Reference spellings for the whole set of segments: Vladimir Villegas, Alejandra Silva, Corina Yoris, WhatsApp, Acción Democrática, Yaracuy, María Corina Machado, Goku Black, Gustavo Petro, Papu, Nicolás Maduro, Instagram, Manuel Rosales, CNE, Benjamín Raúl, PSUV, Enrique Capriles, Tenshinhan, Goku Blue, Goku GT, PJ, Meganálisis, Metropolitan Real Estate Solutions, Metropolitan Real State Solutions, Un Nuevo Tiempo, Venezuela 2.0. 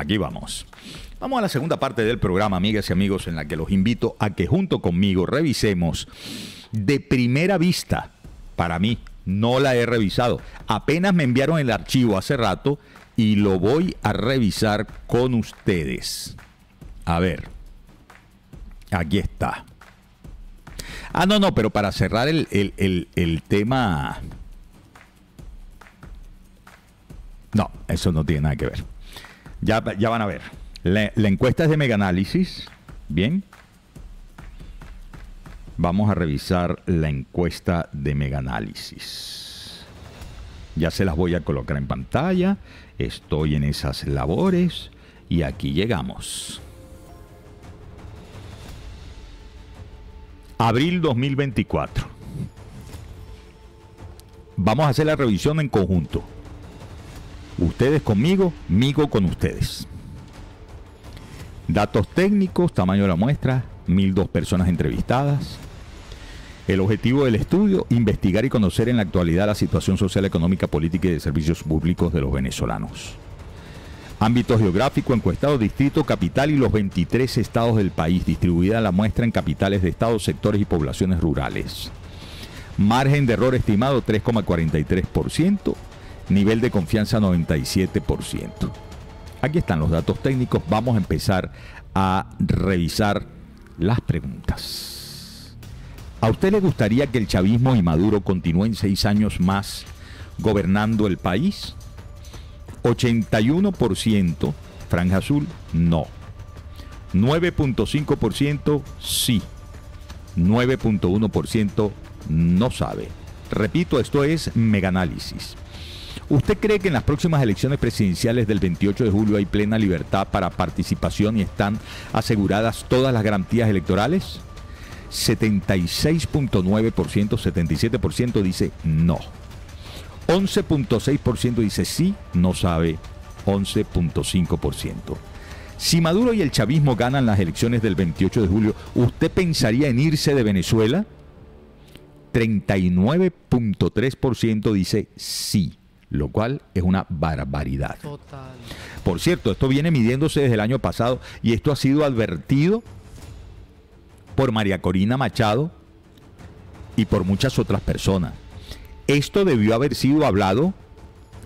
Aquí vamos. Vamos a la segunda parte del programa, amigas y amigos, en la que los invito a que junto conmigo revisemos de primera vista. Para mí, no la he revisado. Apenas me enviaron el archivo hace rato y lo voy a revisar con ustedes. A ver. Aquí está. Ah, no, no, pero para cerrar el tema... No, eso no tiene nada que ver. Ya van a ver. La encuesta es de Meganálisis. Bien. Vamos a revisar la encuesta de Meganálisis. Ya se las voy a colocar en pantalla. Estoy en esas labores. Y aquí llegamos. Abril 2024. Vamos a hacer la revisión en conjunto. Ustedes conmigo, migo con ustedes. Datos técnicos, tamaño de la muestra, 1.002 personas entrevistadas. El objetivo del estudio, investigar y conocer en la actualidad la situación social, económica, política y de servicios públicos de los venezolanos. Ámbito geográfico, encuestado, distrito, capital y los 23 estados del país. Distribuida la muestra en capitales de estados, sectores y poblaciones rurales. Margen de error estimado 3,43%. Nivel de confianza 97%. Aquí están los datos técnicos. Vamos a empezar a revisar las preguntas. ¿A usted le gustaría que el chavismo y Maduro continúen 6 años más gobernando el país? 81%, franja azul, no. 9,5%, sí. 9,1%, no sabe. Repito, esto es Meganálisis. ¿Usted cree que en las próximas elecciones presidenciales del 28 de julio hay plena libertad para participación y están aseguradas todas las garantías electorales? 76,9%, 77% dice no. 11,6% dice sí, no sabe. 11,5%. Si Maduro y el chavismo ganan las elecciones del 28 de julio, ¿usted pensaría en irse de Venezuela? 39,3% dice sí. Lo cual es una barbaridad. Total. Por cierto, esto viene midiéndose desde el año pasado y esto ha sido advertido por María Corina Machado y por muchas otras personas. Esto debió haber sido hablado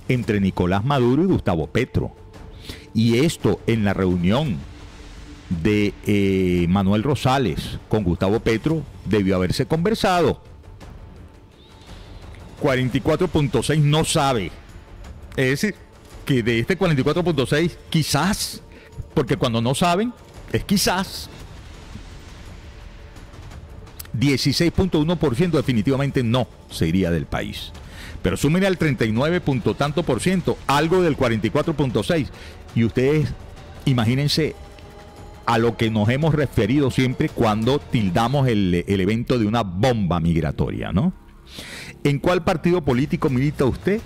entre Nicolás Maduro y Gustavo Petro. Y esto en la reunión de Manuel Rosales con Gustavo Petro debió haberse conversado. 44,6 no sabe. Es decir, que de este 44,6 quizás, porque cuando no saben es quizás. 16,1% definitivamente no se iría del país. Pero sumen al 39 punto tanto por ciento, algo del 44,6. Y ustedes imagínense a lo que nos hemos referido siempre cuando tildamos el evento de una bomba migratoria, ¿no? ¿En cuál partido político milita usted?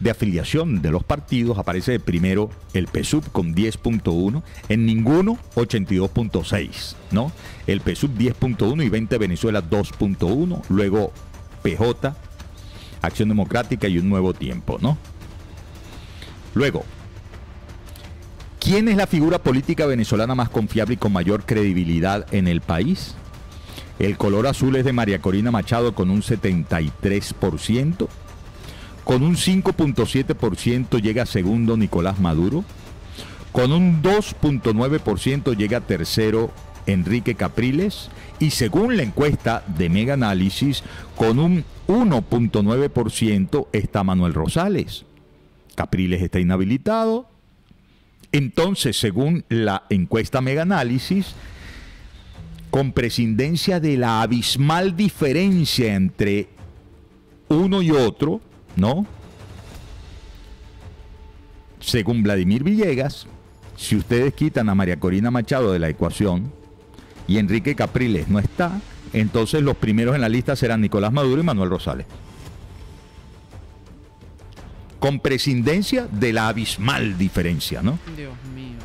De afiliación de los partidos aparece de primero el PSUV con 10,1, en ninguno 82,6, ¿no? El PSUV 10,1 y 20 Venezuela 2,1, luego PJ, Acción Democrática y Un Nuevo Tiempo, ¿no? Luego, ¿quién es la figura política venezolana más confiable y con mayor credibilidad en el país? El color azul es de María Corina Machado con un 73%. Con un 5,7% llega segundo Nicolás Maduro. Con un 2,9% llega tercero Enrique Capriles. Y según la encuesta de Meganálisis, con un 1,9% está Manuel Rosales. Capriles está inhabilitado. Entonces, según la encuesta Meganálisis, con prescindencia de la abismal diferencia entre uno y otro, ¿no? Según Vladimir Villegas, si ustedes quitan a María Corina Machado de la ecuación y Enrique Capriles no está, entonces los primeros en la lista serán Nicolás Maduro y Manuel Rosales. Con prescindencia de la abismal diferencia, ¿no? Dios mío.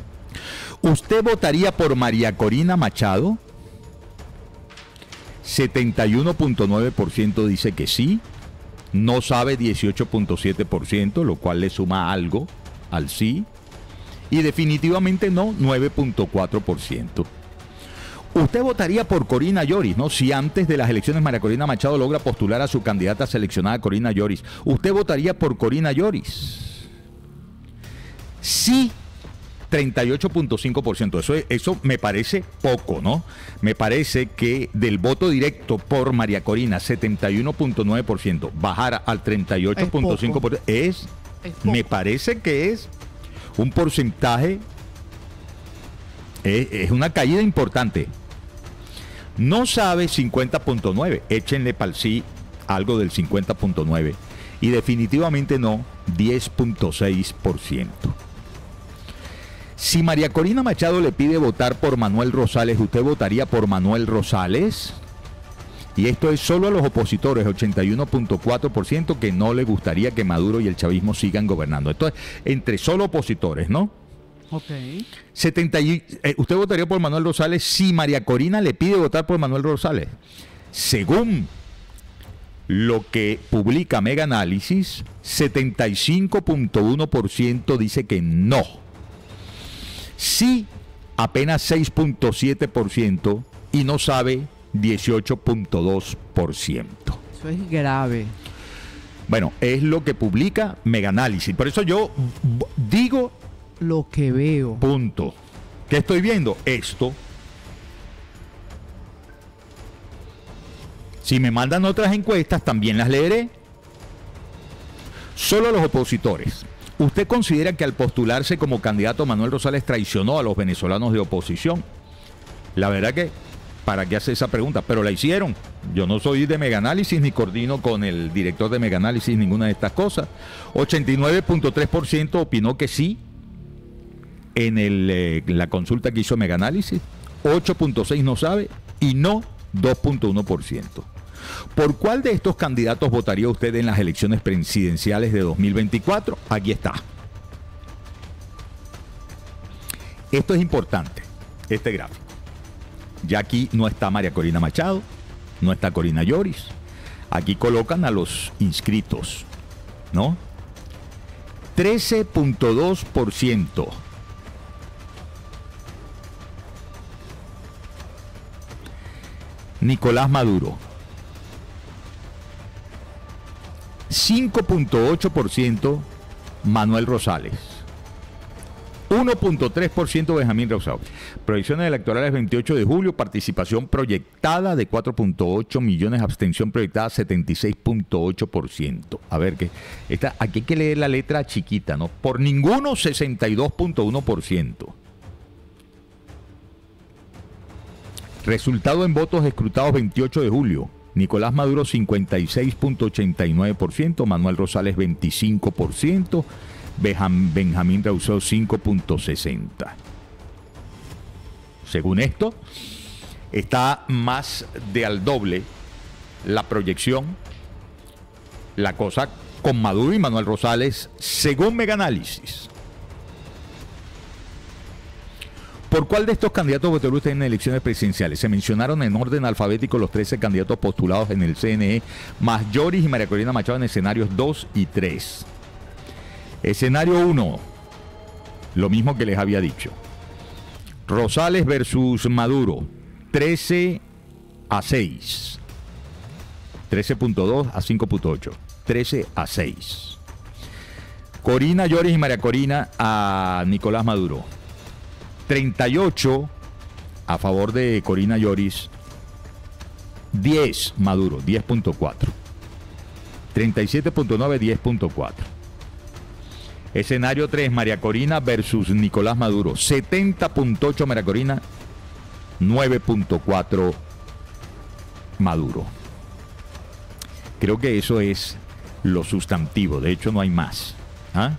¿Usted votaría por María Corina Machado? 71,9% dice que sí, no sabe 18,7%, lo cual le suma algo al sí, y definitivamente no 9.4%. Usted votaría por Corina Yoris, ¿no? Si antes de las elecciones María Corina Machado logra postular a su candidata seleccionada Corina Yoris, usted votaría por Corina Yoris. Sí, 38.5%. Eso me parece poco, ¿no? Me parece que del voto directo por María Corina, 71.9%, bajar al 38.5% es me parece que es un porcentaje, es una caída importante. No sabe 50.9, échenle para el sí algo del 50.9 y definitivamente no 10.6%. Si María Corina Machado le pide votar por Manuel Rosales, ¿usted votaría por Manuel Rosales? Y esto es solo a los opositores, 81.4%, que no le gustaría que Maduro y el chavismo sigan gobernando. Esto es entre solo opositores, ¿no? Ok. ¿Usted votaría por Manuel Rosales si María Corina le pide votar por Manuel Rosales? Según lo que publica Meganálisis, 75.1% dice que no. Sí, apenas 6.7% y no sabe 18.2%. Eso es grave. Bueno, es lo que publica Meganálisis. Por eso yo digo lo que veo. Punto. ¿Qué estoy viendo? Esto. Si me mandan otras encuestas, también las leeré. Solo los opositores. ¿Usted considera que al postularse como candidato Manuel Rosales traicionó a los venezolanos de oposición? La verdad que, ¿para qué hace esa pregunta? Pero la hicieron. Yo no soy de Meganálisis ni coordino con el director de Meganálisis ninguna de estas cosas. 89.3% opinó que sí en la consulta que hizo Meganálisis. 8.6% no sabe y no 2.1%. ¿Por cuál de estos candidatos votaría usted en las elecciones presidenciales de 2024? Aquí está. Esto es importante, este gráfico. Ya aquí no está María Corina Machado, no está Corina Yoris. Aquí colocan a los inscritos, ¿no? 13.2%. Nicolás Maduro. 5.8% Manuel Rosales, 1.3% Benjamín Raúl. Proyecciones electorales 28 de julio, participación proyectada de 4.8 millones, abstención proyectada 76.8%. A ver, que aquí hay que leer la letra chiquita, ¿no? Por ninguno 62.1%. Resultado en votos escrutados 28 de julio. Nicolás Maduro 56.89%, Manuel Rosales 25%, Benjamín Raúl 5.60%. Según esto, está más de al doble la proyección, la cosa con Maduro y Manuel Rosales, según Meganálisis. ¿Por cuál de estos candidatos votaría usted en elecciones presidenciales? Se mencionaron en orden alfabético los 13 candidatos postulados en el CNE, más Yoris y María Corina Machado en escenarios 2 y 3. Escenario 1, lo mismo que les había dicho. Rosales versus Maduro, 13-6. 13.2-5.8. 13-6. Corina Yoris y María Corina a Nicolás Maduro. 38 a favor de Corina Yoris, 10 Maduro, 10.4. 37.9, 10.4. Escenario 3, María Corina versus Nicolás Maduro, 70.8 María Corina, 9.4 Maduro. Creo que eso es lo sustantivo, de hecho no hay más. ¿Ah?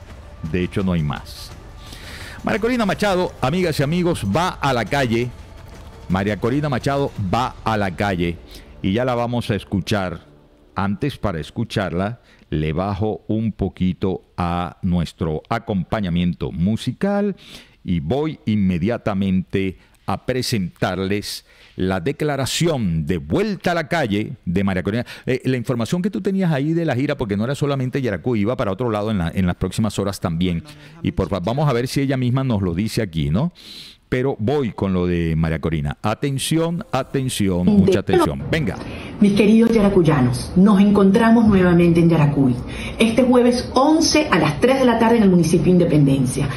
De hecho no hay más. María Corina Machado, amigas y amigos, va a la calle. María Corina Machado va a la calle y ya la vamos a escuchar. Antes, para escucharla, le bajo un poquito a nuestro acompañamiento musical y voy inmediatamente a presentarles la declaración de vuelta a la calle de María Corina. La información que tú tenías ahí de la gira, porque no era solamente Yaracuy, iba para otro lado en las próximas horas también. Y por favor, vamos a ver si ella misma nos lo dice aquí, ¿no? Pero voy con lo de María Corina. Atención, atención, mucha atención. Venga. Mis queridos yaracuyanos, nos encontramos nuevamente en Yaracuy. Este jueves 11 a las 3 de la tarde en el municipio Independencia.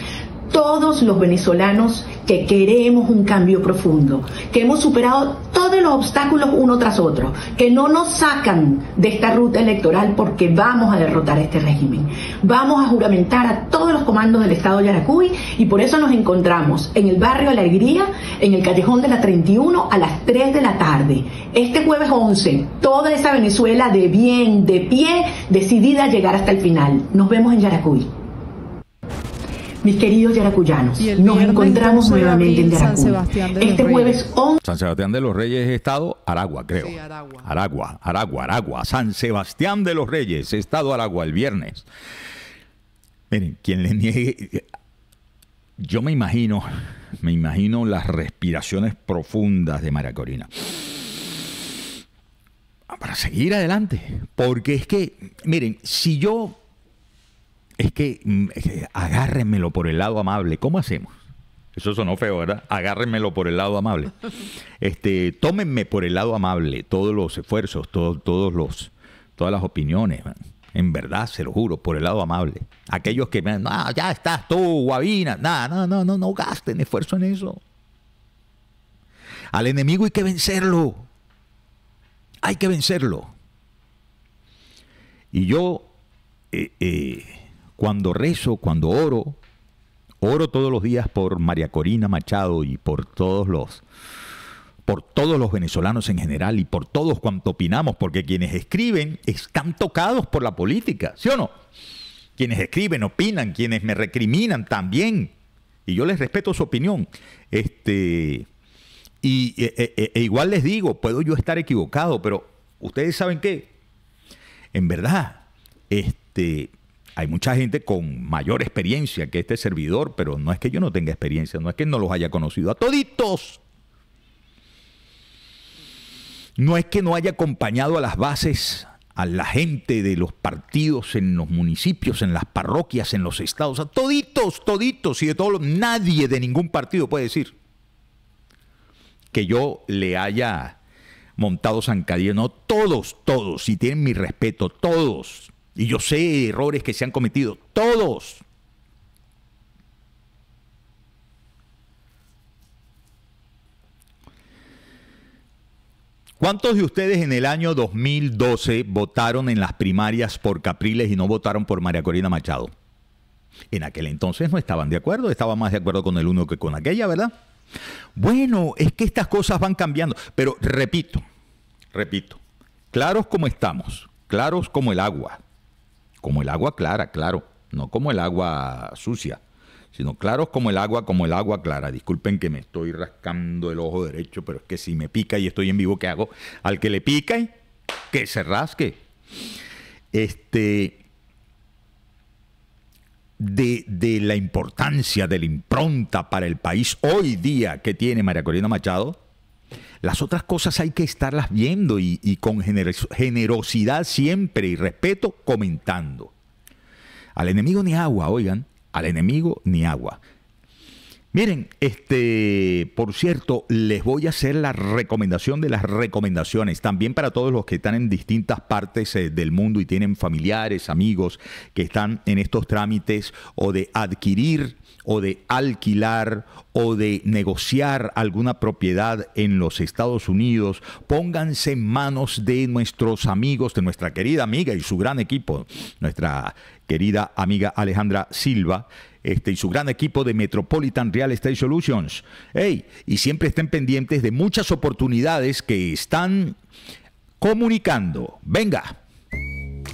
Todos los venezolanos que queremos un cambio profundo, que hemos superado todos los obstáculos uno tras otro, que no nos sacan de esta ruta electoral porque vamos a derrotar este régimen. Vamos a juramentar a todos los comandos del Estado de Yaracuy y por eso nos encontramos en el barrio Alegría, en el callejón de la 31 a las 3 de la tarde. Este jueves 11, toda esa Venezuela de bien, de pie, decidida a llegar hasta el final. Nos vemos en Yaracuy. Mis queridos yaracuyanos, nos encontramos nuevamente en Yaracuy. Este jueves 11... San Sebastián de los Reyes, Estado Aragua, creo. Sí, Aragua. Aragua. San Sebastián de los Reyes, Estado Aragua, el viernes. Miren, quien le niegue... Yo me imagino las respiraciones profundas de María Corina. Para seguir adelante. Porque es que, miren, si yo... Es que agárrenmelo por el lado amable. ¿Cómo hacemos? Eso sonó feo, ¿verdad? Agárrenmelo por el lado amable. Tómenme por el lado amable todos los esfuerzos, todas las opiniones, man. En verdad, se lo juro, por el lado amable. Aquellos que me han, no, ya estás tú, Guavina. No gasten esfuerzo en eso. Al enemigo hay que vencerlo. Hay que vencerlo. Y yo... Cuando rezo, cuando oro todos los días por María Corina Machado y por todos los venezolanos en general y por todos cuanto opinamos, porque quienes escriben están tocados por la política, ¿sí o no? Quienes escriben, opinan, quienes me recriminan también, y yo les respeto su opinión. Igual les digo, puedo yo estar equivocado, pero ustedes saben que, en verdad, hay mucha gente con mayor experiencia que este servidor, pero no es que yo no tenga experiencia, no es que no los haya conocido a toditos. No es que no haya acompañado a las bases, a la gente de los partidos en los municipios, en las parroquias, en los estados, a toditos y de todos. Nadie de ningún partido puede decir que yo le haya montado zancadilla. No, todos, y tienen mi respeto, todos. Y yo sé errores que se han cometido, todos. ¿Cuántos de ustedes en el año 2012 votaron en las primarias por Capriles y no votaron por María Corina Machado? En aquel entonces no estaban de acuerdo, estaban más de acuerdo con el uno que con aquella, ¿verdad? Bueno, es que estas cosas van cambiando. Pero repito, claros como estamos. Claros como el agua clara, claro, no como el agua sucia, sino claros como el agua clara. Disculpen que me estoy rascando el ojo derecho, pero es que si me pica y estoy en vivo, ¿qué hago? Al que le pica, que se rasque. De la importancia, de la impronta para el país hoy día que tiene María Corina Machado, las otras cosas hay que estarlas viendo y con generosidad siempre y respeto comentando. Al enemigo ni agua, oigan, al enemigo ni agua. Miren, por cierto, les voy a hacer la recomendación de las recomendaciones, también para todos los que están en distintas partes del mundo y tienen familiares, amigos, que están en estos trámites o de adquirir o de alquilar o de negociar alguna propiedad en los Estados Unidos. Pónganse en manos de nuestros amigos, de nuestra querida amiga y su gran equipo, nuestra querida amiga Alejandra Silva, y su gran equipo de Metropolitan Real Estate Solutions. Hey, y siempre estén pendientes de muchas oportunidades que están comunicando. Venga.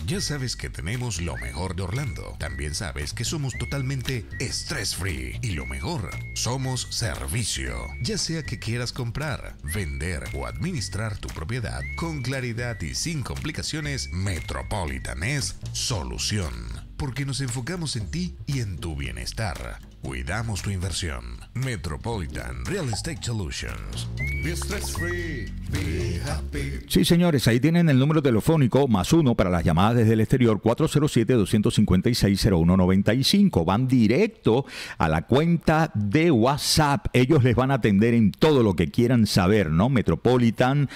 Ya sabes que tenemos lo mejor de Orlando. También sabes que somos totalmente stress free. Y lo mejor, somos servicio. Ya sea que quieras comprar, vender o administrar tu propiedad, con claridad y sin complicaciones, Metropolitan es solución. Porque nos enfocamos en ti y en tu bienestar. Cuidamos tu inversión. Metropolitan Real Estate Solutions. Business free, be happy. Sí, señores, ahí tienen el número telefónico +1 para las llamadas desde el exterior, 407-256-0195. Van directo a la cuenta de WhatsApp. Ellos les van a atender en todo lo que quieran saber, ¿no? Metropolitan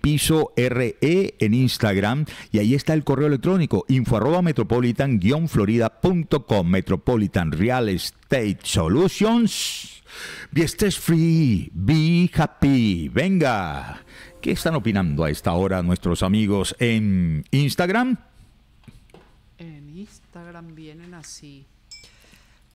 piso RE en Instagram. Y ahí está el correo electrónico, info@metropolitan-florida.com. Metropolitan Real Estate Solutions. Be stress free, be happy. Venga, ¿qué están opinando a esta hora nuestros amigos en Instagram? En Instagram vienen así.